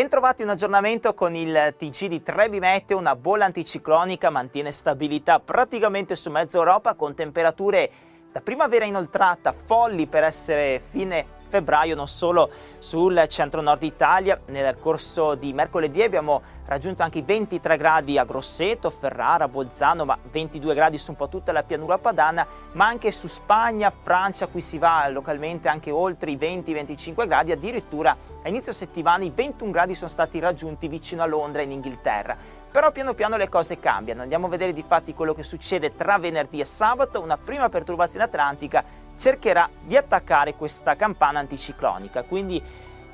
Bentrovati, un aggiornamento con il TG di 3BMeteo. Una bolla anticiclonica mantiene stabilità praticamente su mezza Europa, con temperature da primavera inoltrata, folli per essere fine febbraio, non solo sul centro-nord Italia. Nel corso di mercoledì abbiamo raggiunto anche i 23 gradi a Grosseto, Ferrara, Bolzano, ma 22 gradi su un po' tutta la pianura padana, ma anche su Spagna, Francia, qui si va localmente anche oltre i 20-25 gradi, addirittura a inizio settimana i 21 gradi sono stati raggiunti vicino a Londra in Inghilterra. Però piano piano le cose cambiano, andiamo a vedere difatti quello che succede tra venerdì e sabato. Una prima perturbazione atlantica cercherà di attaccare questa campana anticiclonica, quindi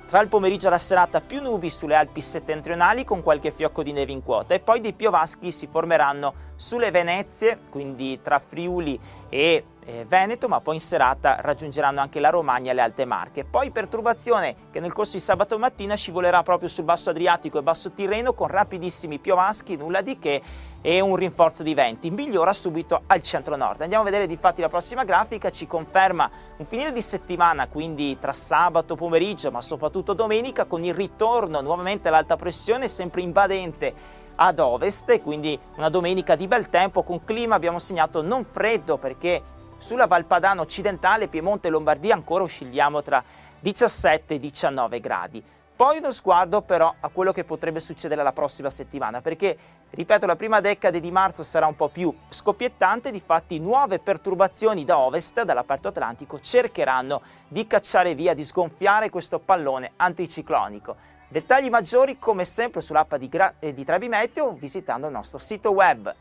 tra il pomeriggio e la serata più nubi sulle Alpi settentrionali con qualche fiocco di neve in quota, e poi dei piovaschi si formeranno sulle Venezie, quindi tra Friuli e Veneto, ma poi in serata raggiungeranno anche la Romagna e le Alte Marche. Poi perturbazione che nel corso di sabato mattina scivolerà proprio sul Basso Adriatico e Basso Tirreno con rapidissimi piovaschi, nulla di che, e un rinforzo di venti. Migliora subito al centro-nord. Andiamo a vedere difatti la prossima grafica, ci conferma un finire di settimana, quindi tra sabato pomeriggio ma soprattutto domenica, con il ritorno nuovamente all'alta pressione sempre invadente ad ovest, e quindi una domenica di bel tempo con clima, abbiamo segnato, non freddo, perché sulla Valpadana occidentale, Piemonte e Lombardia ancora oscilliamo tra 17 e 19 gradi. Poi uno sguardo però a quello che potrebbe succedere la prossima settimana, perché, ripeto, la prima decade di marzo sarà un po' più scoppiettante. Difatti nuove perturbazioni da ovest, dalla parte atlantico, cercheranno di cacciare via, di sgonfiare questo pallone anticiclonico. Dettagli maggiori come sempre sull'app di 3BMeteo, visitando il nostro sito web.